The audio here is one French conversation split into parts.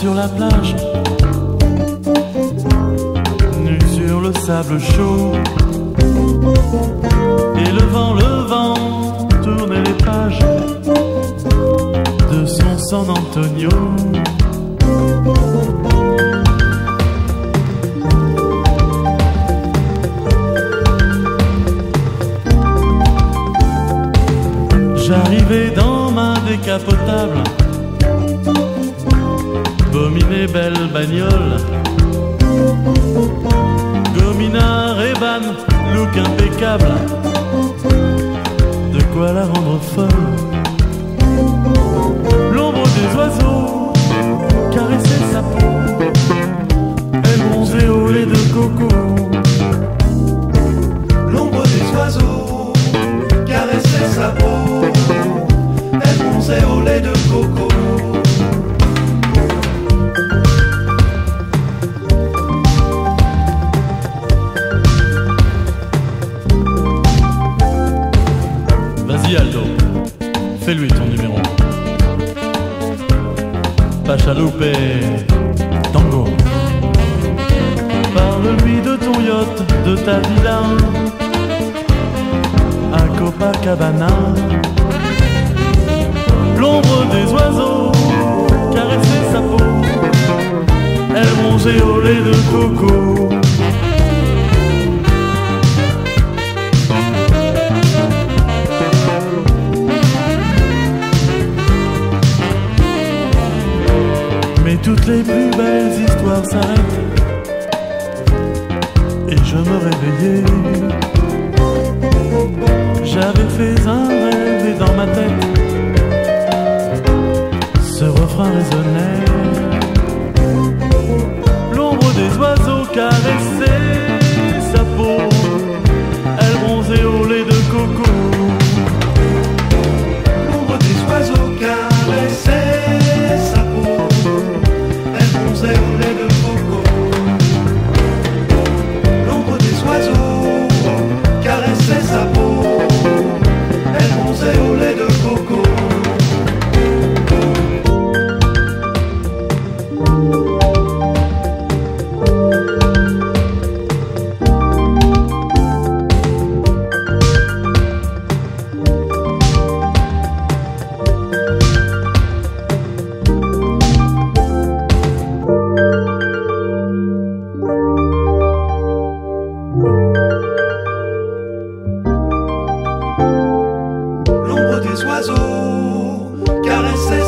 Sur la plage, nue sur le sable chaud, et le vent tournait les pages de son San Antonio. J'arrivais dans ma décapotable, gominée belle bagnole, Minard et Van, look impeccable, de quoi la rendre folle. L'ombre des oiseaux caressait sa peau, elle bronzait au lait de coco. L'ombre des oiseaux caressait sa peau, elle bronzait au lait de coco. Aldo, fais-lui ton numéro. Pachaloupe et tango. Parle-lui de ton yacht, de ta villa à Copacabana. L'ombre des oiseaux caressait sa peau, elle bronzait au lait de coco. Toutes les plus belles histoires s'arrêtent et je me réveillais. J'avais fait un rêve et dans ma tête ce refrain résonnait. L'ombre des oiseaux caressait sa peau, elle bronzait au lait de coco. L'ombre des oiseaux caressait sa peau, elle bronzait au lait de coco. L'ombre des oiseaux caressait sa peau, elle bronzait au lait de coco. Caressait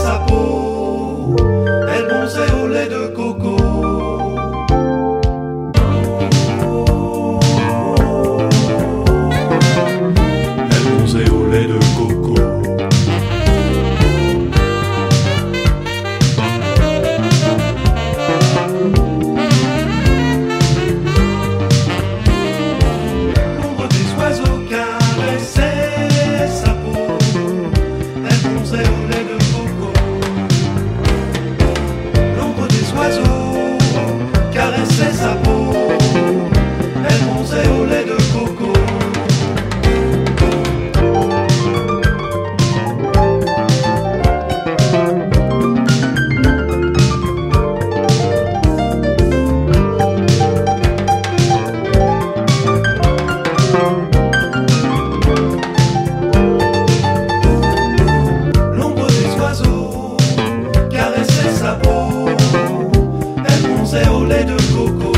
sa peau, elle bronzait au lait de coco.